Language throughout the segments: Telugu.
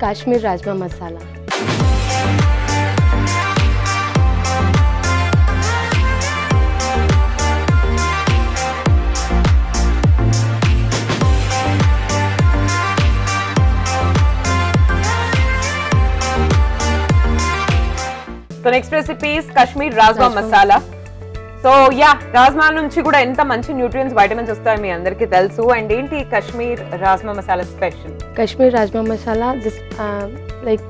काश्मीर राजमा मसाला। तो next recipe Kashmir rajma masala. So yeah rajma నుంచి కూడా ఎంత మంచి న్యూట్రియంట్స్ విటమిన్స్ వస్తాయో మీ అందరికీ తెలుసు। అండ్ ఏంటి Kashmir rajma masala special? Kashmir rajma masala just like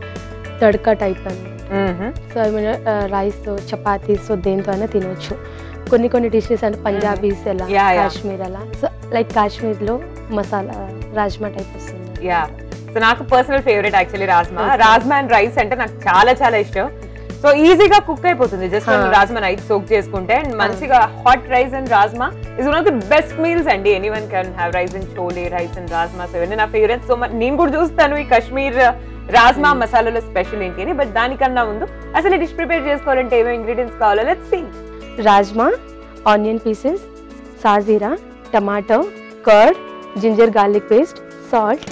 tadka type అని, సో మన రైస్ తో చపాతీ సో దేంతోనే తినొచ్చు। కొన్ని కొన్ని డిషెస్ అంటే పంజాబీస్ ఎలా, కాశ్మీర్ అలా, సో లైక్ కాశ్మీర్ లో మసాలా రాజ్మా టైప్ వస్తుంది। యా సో నాకు personal favourite actually rajma. Rajma and rice అంటే నాకు చాలా చాలా ఇష్టం। సో ఈజీగా కుక్ అయిపోతుంది జస్ట్ రాజ్మా రైస్ సోక్ చేసుకుంటే। అండ్ మంచిగా hot rice and rajma is one of the best meals అండి। Anyone can have rice and chole, rice and rajma, so ఇవన్నీ నా ఫేవరెట్। సో నేను కూడా చూస్తాను ఈ కాశ్మీర్ రాజ్మా మసాలాలో స్పెషల్ ఏంటి అని, బట్ దానికన్నా ముందు అసలు ఈ డిష్ ప్రిపేర్ చేసుకోవాలంటే ఏమేమి ఇంగ్రీడియంట్స్ కావాలో let's see. Rajma, onion pieces, shahjeera, tomato, curd, ginger garlic paste, salt,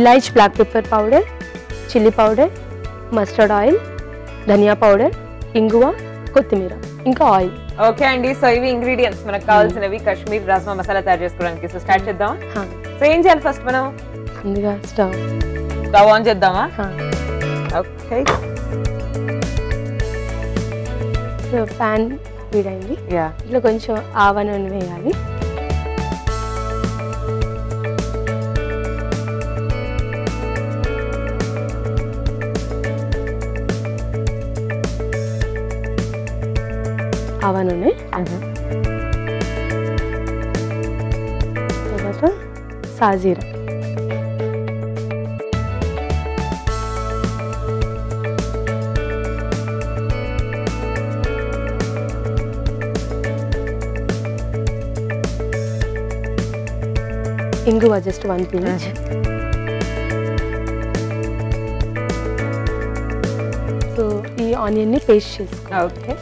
elaichi, black pepper powder, chilli powder, mustard oil, dhaniya powder, ఇంగువ, కొత్తిమీర, ఇంకా ఆయిల్। ఓకే అండి, సో ఇవి ఇంగ్రీడియంట్స్ మనకు కావాల్సినవి కాశ్మీర్ రాజ్మా మసాలా తయారు చేసుకోవడానికి। సో స్టార్ట్ చేద్దాం। సో ఏం చేయాలి ఫస్ట్ మనం? ముందుగా స్టవ్ ఆన్ చేద్దామా? ఓకే, సో పాన్ వేడండి, ఇట్లా కొంచెం ఆవ నూనె వేయాలి। ఆవ నూనె తర్వాత సాజీరా, ఇంగువ జస్ట్ 1 pinch, సో ఈ ఆనియన్ ని పేస్ట్ చేసుకో। ఓకే,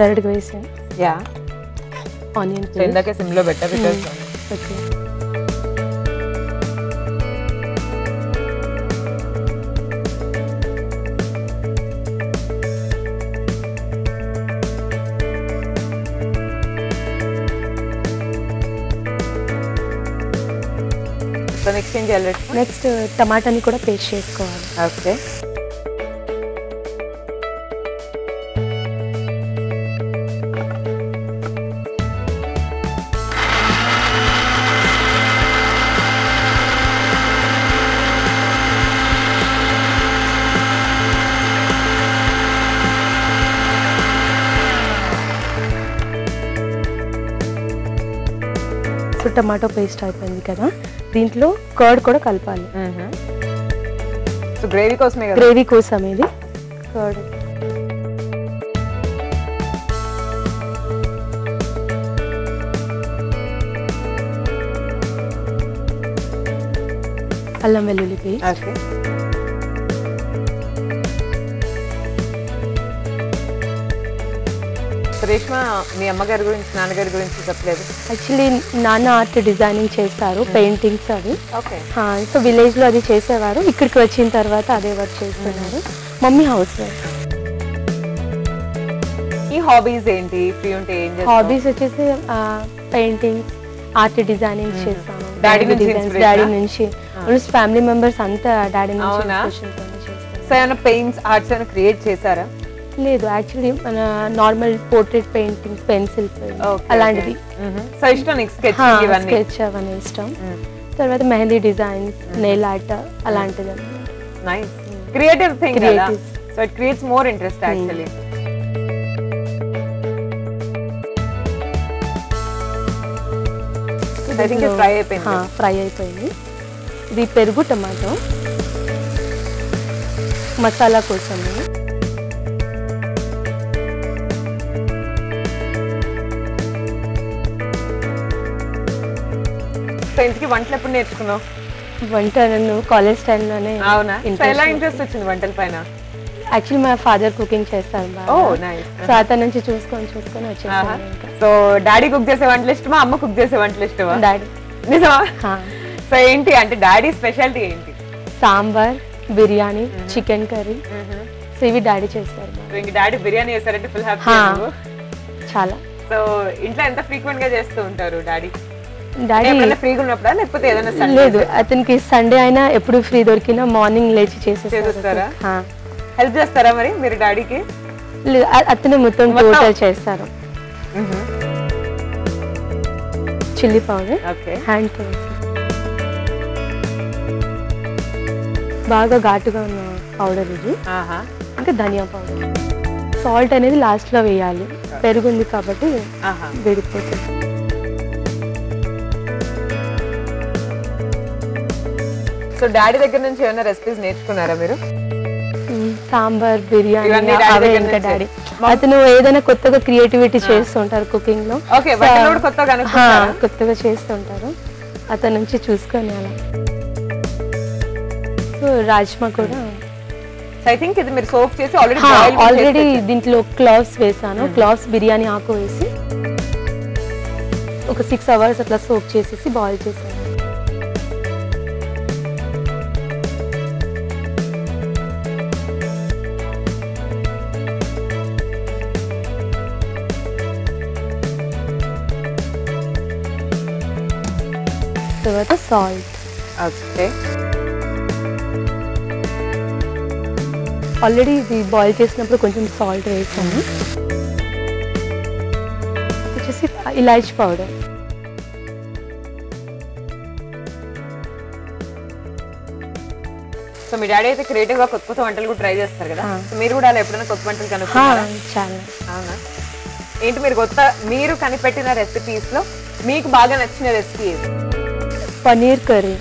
డైరెక్ట్‌గా వేసాను। యా ఆనియన్ పేస్ట్ ఇందాకే సిమ్లో పెట్టా బికాజ్ ఓకే। సో నెక్స్ట్ ఏం చేయాలి? నెక్స్ట్ టమాటాని కూడా పేస్ట్ చేసుకోవాలి। ఓకే, టమాటో పేస్ట్ అయిపోయింది కదా, దీంట్లో కర్డ్ కూడా కలపాలి। సో గ్రేవీ కోసమే కదా, గ్రేవీ కోసం ఇది కర్డ్। అల్లం వెల్లుల్లి పేస్ట్, ఓకే। రేష్మా, మీ అమ్మగారి గురించి నాన్నగారి గురించి చెప్పలేదు? యాక్చువల్లీ నాన్న ఆర్ట్ డిజైనింగ్ చేస్తారు, పెయింటింగ్స్ అవి। ఓకే, సో విలేజ్లో అది చేసేవారు, ఇక్కడికి వచ్చిన తర్వాత అదే వర్క్ చేస్తున్నారు। Mummy housewife. ఈ హాబీస్ ఏంటి? ఫ్రీ ఉంటే ఏం చేస్తాం? హాబీస్ వచ్చేసి పెయింటింగ్స్, ఆర్ట్ డిజైనింగ్ చేస్తాను డాడీ నుంచి। ఫ్యామిలీ మెంబర్స్ అంతా డాడీ నుంచి చేస్తాను। పెయింట్స్ ఆర్ట్స్ అని క్రియేట్ చేశారా? లేదు, యాక్చువల్లీ మన నార్మల్ పోర్ట్రేట్ పెయింటింగ్, పెన్సిల్ అలాంటిది స్కెచ్ అవన్నీ ఇష్టం। తర్వాత మెహందీ డిజైన్స్, నెయిల్ ఆర్ట్ అలాంటిది అన్నమాట। ఫ్రై అయిపోయింది ఇది। పెరుగు, టమాటో, మసాలా కోసం సో ఇంటికి వంటలు ఎప్పుడు నేర్చుకున్నావు? వంట నేను కాలేజ్ టైం లోనే. అవునా? చాలా ఇంట్రెస్ట్ వచ్చింది వంటల పైన. యాక్చువల్లీ మా ఫాదర్ కుకింగ్ చేస్తారు బా. ఓ నైస్. సో అతను నుంచి చూసుకొని వచ్చేసాను. సో డాడీ కుక్ చేసే వంటలు ఇష్టమా, అమ్మ కుక్ చేసే వంటలు ఇష్టమా? డాడీ. నిజమా? హా. సో ఏంటి అంటే డాడీ స్పెషాలిటీ ఏంటి? Sambar, biryani, chicken curry. So ఇవి డాడీ చేస్తారు బా. సో ఇంక డాడీ బిర్యానీ చేశారంటే ఫుల్ హ్యాపీ నువ్వు. చాలా. సో ఇంట్లో ఎంత ఫ్రీక్వెంట్ గా చేస్తూ ఉంటారు డాడీ? లేదు, అతనికి సండే అయినా ఎప్పుడు ఫ్రీ దొరికినా మార్నింగ్ లేచి చేసేస్తారా? మరి మీరు డాడీకి? లేదు, అతను మొత్తం టోటల్ చేస్తారు. చిల్లీ పౌడర్, హ్యాండ్ పౌడర్, బాగా ఘాటుగా ఉన్న పౌడర్ ఇది, ఇంకా ధనియా పౌడర్. సాల్ట్ అనేది లాస్ట్ లో వేయాలి, పెరుగుంది కాబట్టి వేడిపోతుంది. సో డాడీ దగ్గర నుంచి ఏమైనా రెసిపీస్ నేర్చుకున్నారా మీరు? సాంబార్, బిర్యానీ అవే డాడీ. అతను ఏదైనా కొత్తగా క్రియేటివిటీ చేస్తుంటారు కుకింగ్ లో, కొత్తగా చేస్తుంటారు, అతని నుంచి చూసుకొని అలా. సో రాజ్మా కూడా ఆల్రెడీ దీంట్లో క్లావ్స్ వేసాను, క్లావ్స్ బిర్యానీ ఆకు వేసి ఒక 6 hours అట్లా సోక్ చేసేసి బాయిల్ చేసాను. తర్వాత సాల్ట్. ఓకే, ఆల్రెడీ ఇది బాయిల్ చేసినప్పుడు కొంచెం సాల్ట్ వేసాము. వచ్చేసి ఇలాచి పౌడర్. సో మీ డాడీ అయితే క్రియేటివ్గా కొత్త కొత్త వంటలు కూడా ట్రై చేస్తారు కదా, మీరు కూడా అలా ఎప్పుడైనా కొత్త వంటలు కనుక్కున్నారా? చాలా. అవునా? ఏంటి మీరు కొత్త మీరు కనిపెట్టిన రెసిపీస్ లో మీకు బాగా నచ్చిన రెసిపీ ఏది? పన్నీర్ కర్రీ,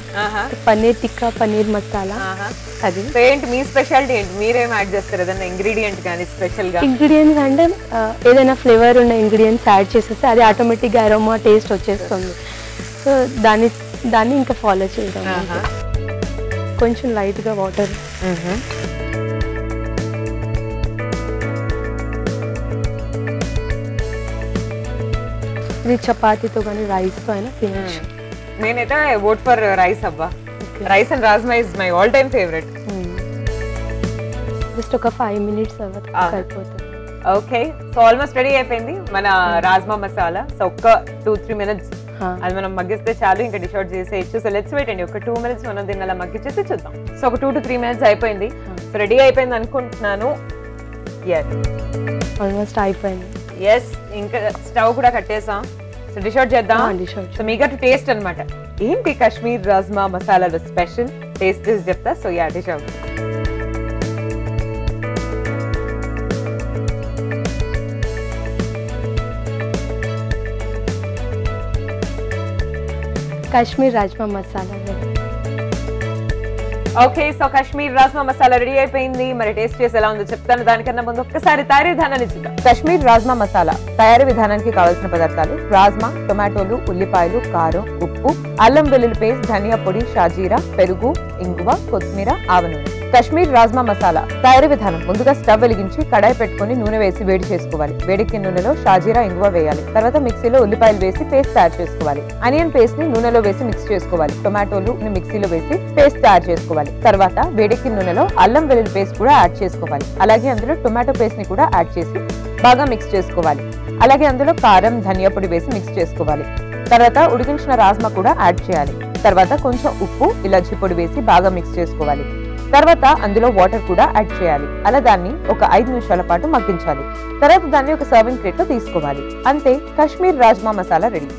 పన్నీర్ టిక్కా, పన్నీర్ మసాలా. అది ఏంటి మీ స్పెషాలిటీ? ఏంటి మీరేం యాడ్ చేస్తారు? ఏదైనా ఇంగ్రీడియంట్ కానీ స్పెషల్ గా? ఇంగ్రీడియంట్స్ అంటే ఏదైనా ఫ్లేవర్ ఉన్న ఇంగ్రీడియంట్స్ యాడ్ చేసేస్తే అది ఆటోమేటిక్గా అరోమా టేస్ట్ వచ్చేస్తుంది. సో దాన్ని ఇంకా ఫాలో చేయడం. కొంచెం లైట్గా వాటర్, ఇది చపాతీతో కానీ రైస్తో అయినా తినచ్చు. నేనైతే ఓట్ ఫర్ రైస్ అబ్బా. Rice and rajma is my all time favourite. Just ఒక 5 minutes తర్వాత అయిపోతుంది. ఓకే, సో ఆల్మోస్ట్ రెడీ అయిపోయింది మన రాజ్మా మసాలా. సో ఒక 2-3 minutes అది మనం మగ్గిస్తే చాలు, ఇంకా డిష్ అవుట్ చేసేయచ్చు. సో లెట్స్ వెయిట్ అండి, ఒక 2 minutes మనం దీన్ని అలా మగ్గిచ్చేసి చూద్దాం. సో ఒక 2 to 3 minutes అయిపోయింది. సో రెడీ అయిపోయింది అనుకుంటున్నాను. ఆల్మోస్ట్ అయిపోయింది. ఎస్, ఇంకా స్టవ్ కూడా కట్టేసాం. సో డిష్ అవుట్ చేద్దాం. సో మీ గట్ టేస్ట్ అన్నమాట ఏంటి కాశ్మీర్ రాజ్మా మసాలాలో స్పెషల్ టేస్ట్ చేసి చెప్తా. So yeah, dish out. Kashmir rajma masala. Okay, so Kashmir rajma masala ready అయిపోయింది. మరి టేస్ట్ చేసి ఎలా ఉందో చెప్తాను. దానికన్నా ముందు ఒక్కసారి తయారీ విధానాన్ని చూద్దాం. కాశ్మీర్ రాజ్మా మసాలా తయారీ విధానానికి కావాల్సిన పదార్థాలు: రాజ్మా, టొమాటోలు, ఉల్లిపాయలు, కారం, ఉప్పు, అల్లం వెల్లుల్లి పేస్ట్, ధనియా పొడి, షాజీరా, పెరుగు, ఇంగువ, కొత్తిమీర, ఆవ నూనె. కాశ్మీర్ రాజ్మా మసాలా తయారీ విధానం: ముందుగా స్టవ్ వెలిగించి కడాయి పెట్టుకుని నూనె వేసి వేడి చేసుకోవాలి. వేడెక్కిన నూనెలో షాజీరా, ఇంగువ వేయాలి. తర్వాత మిక్సీలో ఉల్లిపాయలు వేసి పేస్ట్ తయారు చేసుకోవాలి. ఆనియన్ పేస్ట్ ని నూనెలో వేసి మిక్స్ చేసుకోవాలి. టొమాటోలు మిక్సీలో వేసి పేస్ట్ తయారు చేసుకోవాలి. తర్వాత వేడెక్కిన నూనెలో అల్లం వెల్లుల్లి పేస్ట్ కూడా యాడ్ చేసుకోవాలి. అలాగే అందులో టొమాటో పేస్ట్ ని కూడా యాడ్ చేసి బాగా మిక్స్ చేసుకోవాలి. అలాగే అందులో కారం, ధనియా పొడి వేసి మిక్స్ చేసుకోవాలి. తర్వాత ఉడికించిన రాజ్మా కూడా యాడ్ చేయాలి. తర్వాత కొంచెం ఉప్పు, ఇలాచి పొడి వేసి బాగా మిక్స్ చేసుకోవాలి. తర్వాత అందులో వాటర్ కూడా యాడ్ చేయాలి. అలా దాన్ని ఒక 5 నిమిషాల పాటు మగ్గించాలి. తర్వాత దాన్ని ఒక సర్వింగ్ ప్లేట్ లో తీసుకోవాలి. అంతే, కాశ్మీర్ రాజ్మా మసాలా రెడీ.